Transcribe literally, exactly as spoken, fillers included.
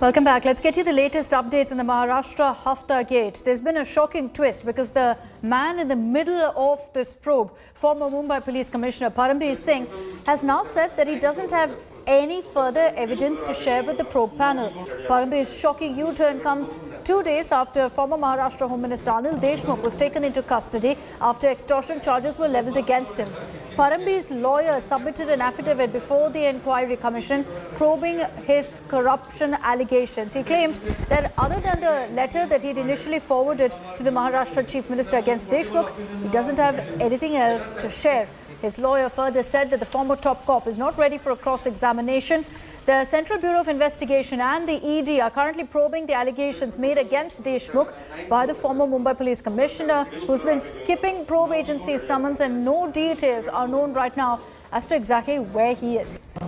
Welcome back. Let's get you the latest updates in the Maharashtra Hafta Gate. There's been a shocking twist because the man in the middle of this probe, former Mumbai Police Commissioner Param Bir Singh, has now said that he doesn't have any further evidence to share with the probe panel. Param Bir's shocking U-turn comes two days after former Maharashtra Home Minister Anil Deshmukh was taken into custody after extortion charges were levelled against him. Param Bir's lawyer submitted an affidavit before the Enquiry Commission probing his corruption allegations. He claimed that other than the letter that he'd initially forwarded to the Maharashtra Chief Minister against Deshmukh, he doesn't have anything else to share. His lawyer further said that the former top cop is not ready for a cross-examination. The Central Bureau of Investigation and the E D are currently probing the allegations made against Deshmukh by the former Mumbai Police Commissioner, who's been skipping probe agency summons, and no details are known right now as to exactly where he is.